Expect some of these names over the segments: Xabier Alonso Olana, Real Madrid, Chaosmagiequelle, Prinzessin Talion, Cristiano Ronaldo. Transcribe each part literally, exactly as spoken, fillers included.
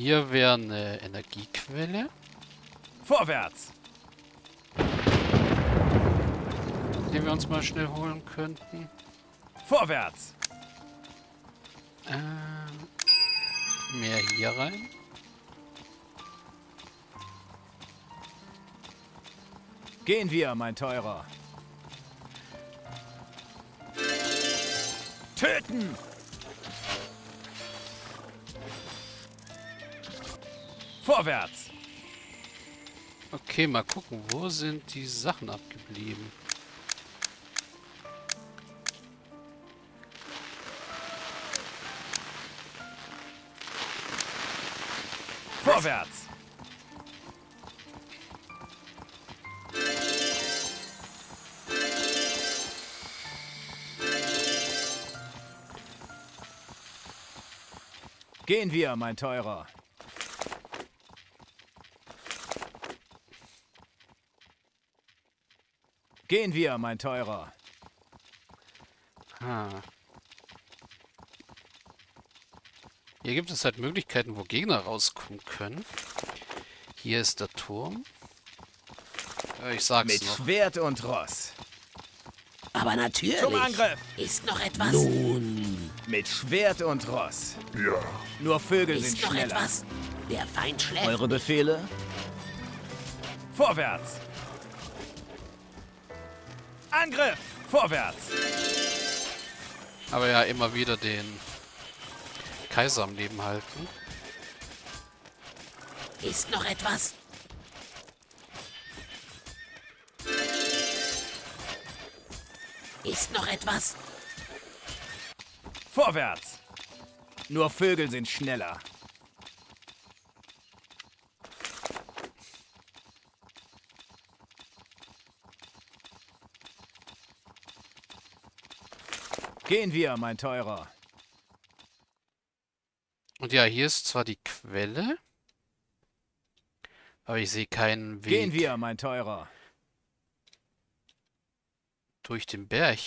Hier wäre eine Energiequelle. Vorwärts! Die wir uns mal schnell holen könnten. Vorwärts! Äh, mehr hier rein. Gehen wir, mein Teurer. Töten! Vorwärts! Okay, mal gucken, wo sind die Sachen abgeblieben? Vorwärts! Gehen wir, mein Teurer. Gehen wir, mein Teurer. Ah. Hier gibt es halt Möglichkeiten, wo Gegner rauskommen können. Hier ist der Turm. Ich sag's mit noch. Mit Schwert und Ross. Aber natürlich. Zum Angriff. Ist noch etwas? Nun. Mit Schwert und Ross. Ja. Nur Vögel ist sind noch schneller. Etwas? Der Feind schläft. Eure Befehle? Vorwärts. Angriff! Vorwärts! Aber ja, immer wieder den Kaiser am Leben halten. Ist noch etwas? Ist noch etwas? Vorwärts! Nur Vögel sind schneller. Gehen wir, mein Teurer. Und ja, hier ist zwar die Quelle, aber ich sehe keinen Weg. Gehen wir, mein Teurer. Durch den Berg.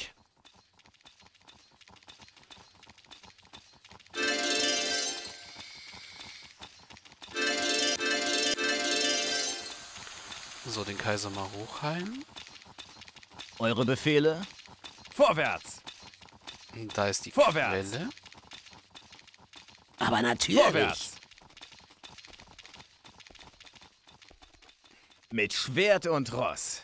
So, den Kaiser mal hochheilen. Eure Befehle? Vorwärts! Und da ist die Vorwärts. Quelle. Aber natürlich. Vorwärts. Mit Schwert und Ross.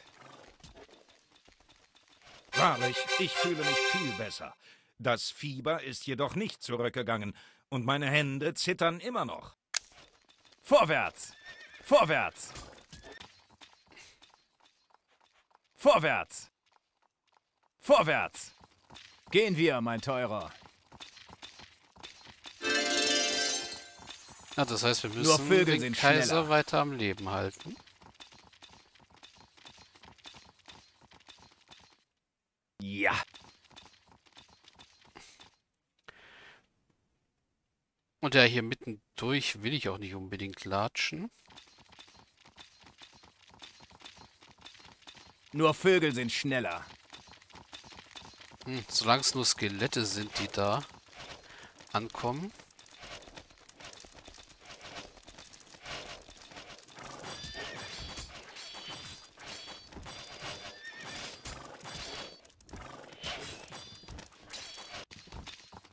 Wahrlich, ich fühle mich viel besser. Das Fieber ist jedoch nicht zurückgegangen und meine Hände zittern immer noch. Vorwärts. Vorwärts. Vorwärts. Vorwärts. Gehen wir, mein Teurer. Ja, das heißt, wir müssen den Kaiser weiter am Leben halten. Ja. Und ja, hier mittendurch will ich auch nicht unbedingt latschen. Nur Vögel sind schneller. Hm, solange es nur Skelette sind, die da ankommen.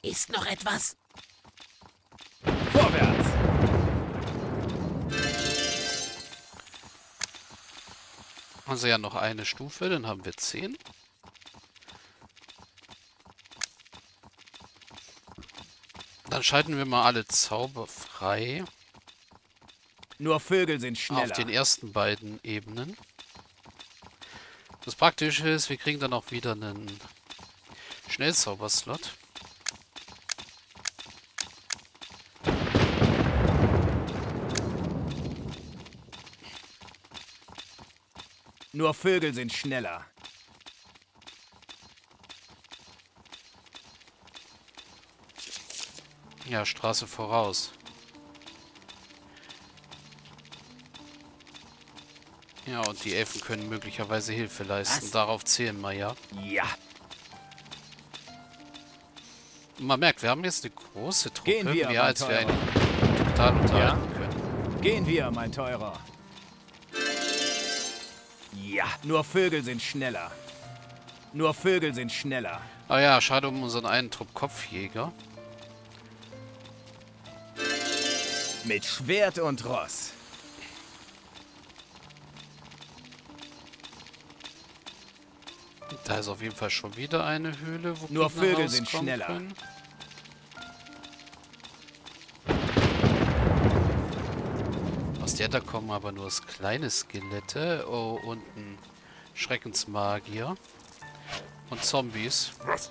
Ist noch etwas? Vorwärts! Also ja, noch eine Stufe, dann haben wir zehn. Dann schalten wir mal alle Zauber frei. Nur Vögel sind schneller. Auf den ersten beiden Ebenen. Das Praktische ist, wir kriegen dann auch wieder einen Schnellzauberslot. Nur Vögel sind schneller. Ja, Straße voraus. Ja, und die Elfen können möglicherweise Hilfe leisten. Was? Darauf zählen wir ja. Ja. Man merkt, wir haben jetzt eine große Truppe, mehr als wir eigentlich total unterhalten können. Gehen wir, mein Teurer. Ja, nur Vögel sind schneller. Nur Vögel sind schneller. Ah ja, schade um unseren einen Trupp Kopfjäger. Mit Schwert und Ross. Da ist auf jeden Fall schon wieder eine Höhle, wo nur Vögel sind schneller. Können. Aus der da kommen aber nur das kleine Skelette. Oh, und ein Schreckensmagier. Und Zombies. Was?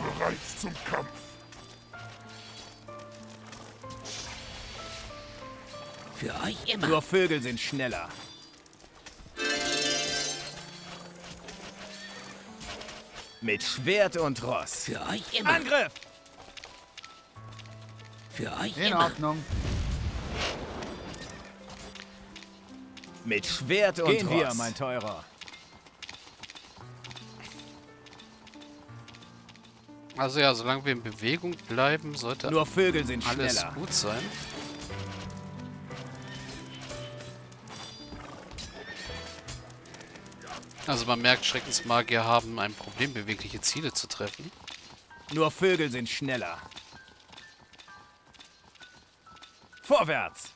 Bereit zum Kampf. Für euch immer. Nur Vögel sind schneller. Mit Schwert und Ross. Für euch immer. Angriff! Für euch immer. In Ordnung. Mit Schwert und Ross. Gehen wir, mein Teurer. Also ja, solange wir in Bewegung bleiben, sollte nur Vögel sind alles schneller. Gut sein. Also man merkt, Schreckensmagier haben ein Problem, bewegliche Ziele zu treffen. Nur Vögel sind schneller. Vorwärts!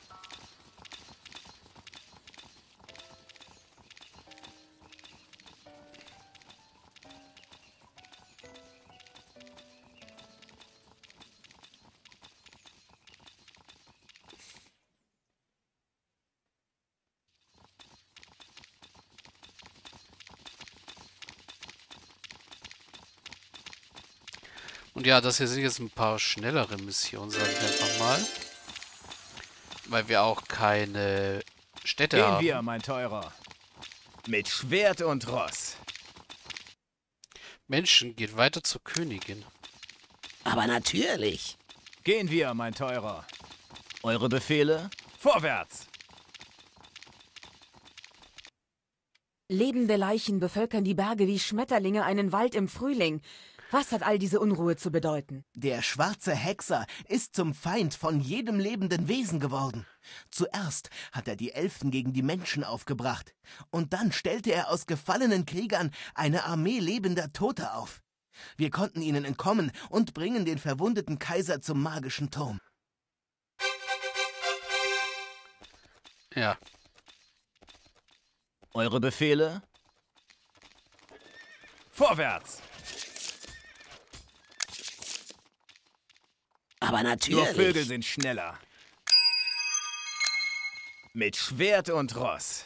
Und ja, das hier sind jetzt ein paar schnellere Missionen, sage ich einfach mal. Weil wir auch keine Städte Gehen haben. Gehen wir, mein Teurer. Mit Schwert und Ross. Menschen, geht weiter zur Königin. Aber natürlich. Gehen wir, mein Teurer. Eure Befehle? Vorwärts. Lebende Leichen bevölkern die Berge wie Schmetterlinge einen Wald im Frühling. Was hat all diese Unruhe zu bedeuten? Der schwarze Hexer ist zum Feind von jedem lebenden Wesen geworden. Zuerst hat er die Elfen gegen die Menschen aufgebracht. Und dann stellte er aus gefallenen Kriegern eine Armee lebender Toter auf. Wir konnten ihnen entkommen und bringen den verwundeten Kaiser zum magischen Turm. Ja. Eure Befehle? Vorwärts! Aber natürlich. Nur Vögel sind schneller. Mit Schwert und Ross.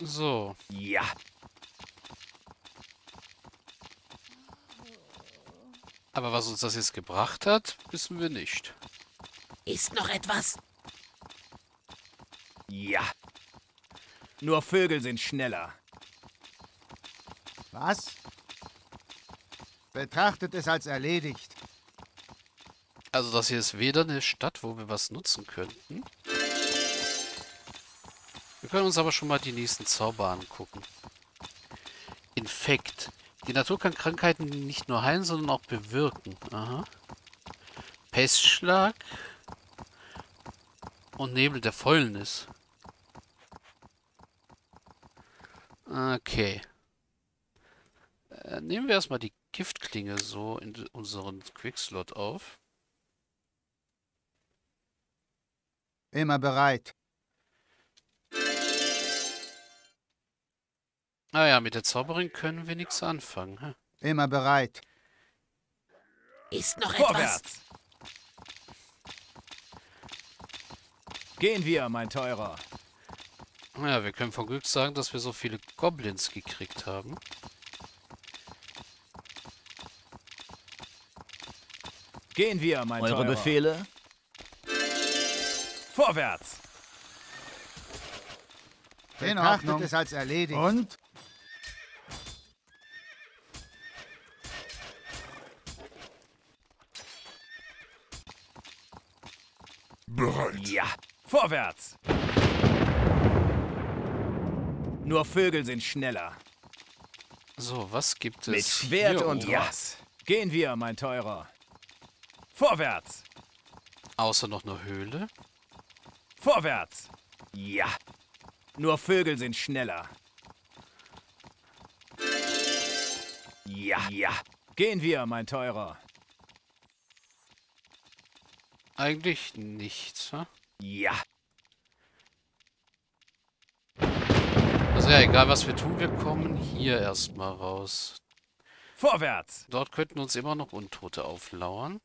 So. Ja. Aber was uns das jetzt gebracht hat, wissen wir nicht. Ist noch etwas? Ja. Nur Vögel sind schneller. Was? Betrachtet es als erledigt. Also das hier ist weder eine Stadt, wo wir was nutzen könnten. Wir können uns aber schon mal die nächsten Zauber angucken. Infekt. Die Natur kann Krankheiten nicht nur heilen, sondern auch bewirken. Aha. Pestschlag. Und Nebel der Fäulnis. Okay. Äh, nehmen wir erstmal die Giftklinge so in unseren Quickslot auf. Immer bereit. Ah ja, mit der Zauberin können wir nichts anfangen. Hä? Immer bereit. Ist noch Vorwärts. etwas. Gehen wir, mein Teurer. Ja, wir können von Glück sagen, dass wir so viele Goblins gekriegt haben. Gehen wir, mein Teurer. Eure Befehle? Vorwärts! In Ordnung. Betrachtet es als erledigt. Und? Bereit. Ja, vorwärts! Nur Vögel sind schneller. So, was gibt es? Mit Schwert und Ross. Gehen wir, mein Teurer. Vorwärts! Außer noch eine Höhle. Vorwärts! Ja! Nur Vögel sind schneller. Ja, ja. Gehen wir, mein Teurer. Eigentlich nichts, ne? Ja. Also ja, egal was wir tun, wir kommen hier erstmal raus. Vorwärts! Dort könnten uns immer noch Untote auflauern.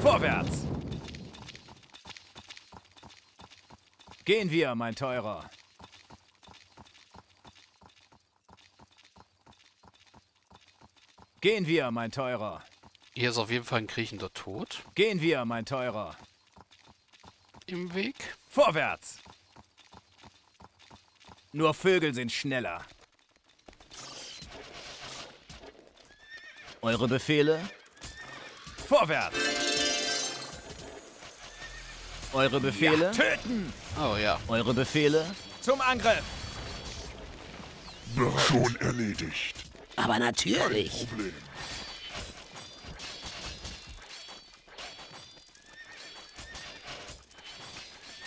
Vorwärts! Gehen wir, mein Teurer. Gehen wir, mein Teurer. Hier ist auf jeden Fall ein kriechender Tod. Gehen wir, mein Teurer. Im Weg. Vorwärts! Nur Vögel sind schneller. Eure Befehle? Vorwärts! Eure Befehle? Ja, töten! Oh ja. Eure Befehle? Zum Angriff! Wird schon erledigt. Aber natürlich. Kein Problem.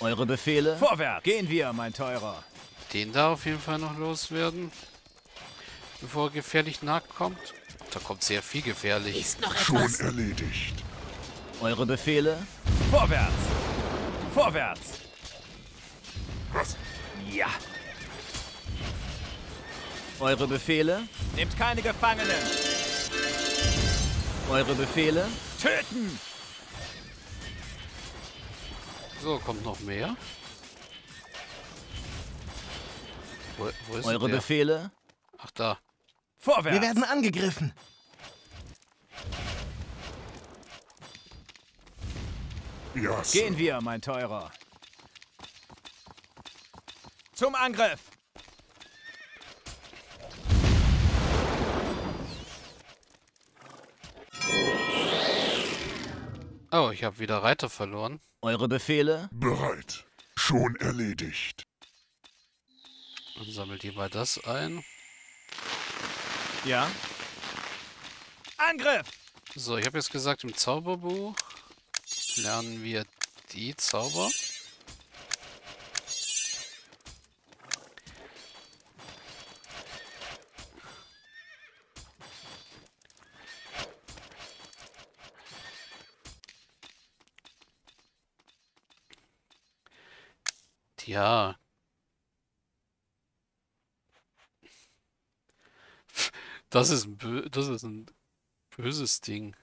Eure Befehle? Vorwärts! Gehen wir, mein Teurer. Den da auf jeden Fall noch loswerden. Bevor er gefährlich nachkommt. Da kommt sehr viel gefährlich. Ist noch etwas. Schon erledigt. Eure Befehle? Vorwärts! Vorwärts! Was? Ja! Eure Befehle? Nehmt keine Gefangenen! Eure Befehle? Töten! So, kommt noch mehr. Wo, wo ist Eure der? Befehle? Ach, da. Vorwärts! Wir werden angegriffen! Ja, gehen wir, mein Teurer. Zum Angriff! Oh, ich habe wieder Reiter verloren. Eure Befehle? Bereit. Schon erledigt. Und sammelt ihr mal das ein. Ja. Angriff! So, ich habe jetzt gesagt, im Zauberbuch lernen wir die Zauber. Tja. Das ist ein bö- das ist ein böses Ding.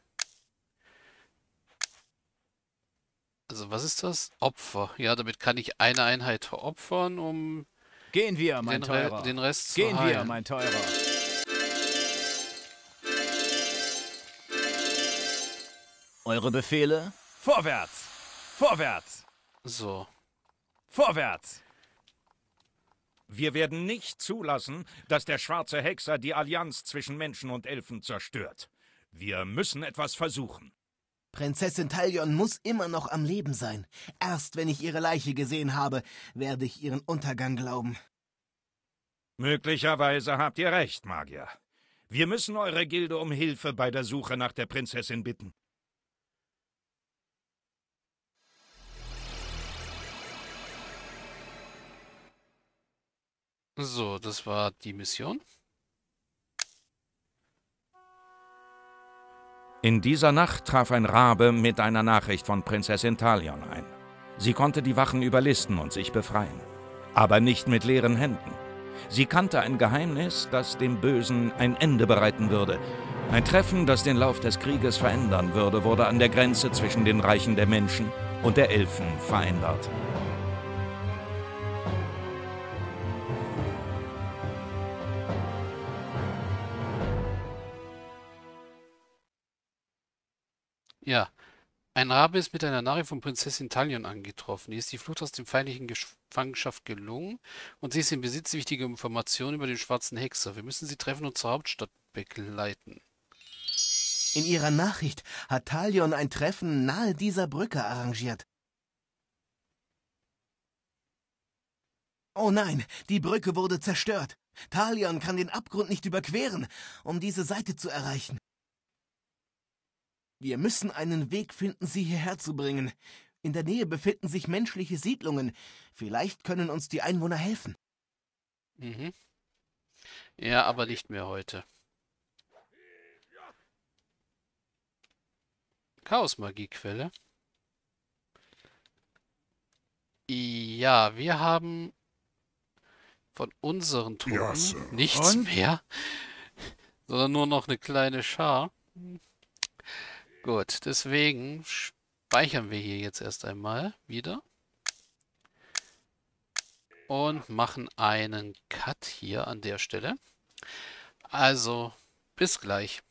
Also, was ist das? Opfer. Ja, damit kann ich eine Einheit opfern, um Gehen wir, mein den, Teurer. Re den Rest Gehen zu heilen. Gehen wir, mein Teurer. Eure Befehle? Vorwärts! Vorwärts! So. Vorwärts! Wir werden nicht zulassen, dass der schwarze Hexer die Allianz zwischen Menschen und Elfen zerstört. Wir müssen etwas versuchen. Prinzessin Talion muss immer noch am Leben sein. Erst wenn ich ihre Leiche gesehen habe, werde ich ihren Untergang glauben. Möglicherweise habt ihr recht, Magier. Wir müssen eure Gilde um Hilfe bei der Suche nach der Prinzessin bitten. So, das war die Mission. In dieser Nacht traf ein Rabe mit einer Nachricht von Prinzessin Talion ein. Sie konnte die Wachen überlisten und sich befreien. Aber nicht mit leeren Händen. Sie kannte ein Geheimnis, das dem Bösen ein Ende bereiten würde. Ein Treffen, das den Lauf des Krieges verändern würde, wurde an der Grenze zwischen den Reichen der Menschen und der Elfen vereinbart. Ja, Ein Rabe ist mit einer Nachricht von Prinzessin Talion angetroffen. Ihr ist die Flucht aus dem feindlichen Gefangenschaft gelungen und sie ist im Besitz wichtiger Informationen über den schwarzen Hexer. Wir müssen sie treffen und zur Hauptstadt begleiten. In ihrer Nachricht hat Talion ein Treffen nahe dieser Brücke arrangiert. Oh nein, die Brücke wurde zerstört. Talion kann den Abgrund nicht überqueren, um diese Seite zu erreichen. Wir müssen einen Weg finden, sie hierher zu bringen. In der Nähe befinden sich menschliche Siedlungen. Vielleicht können uns die Einwohner helfen. Mhm. Ja, aber nicht mehr heute. Chaosmagiequelle. Ja, wir haben von unseren Truppen ja, nichts Und? mehr, sondern nur noch eine kleine Schar. Gut, deswegen speichern wir hier jetzt erst einmal wieder und machen einen Cut hier an der Stelle. Also, bis gleich.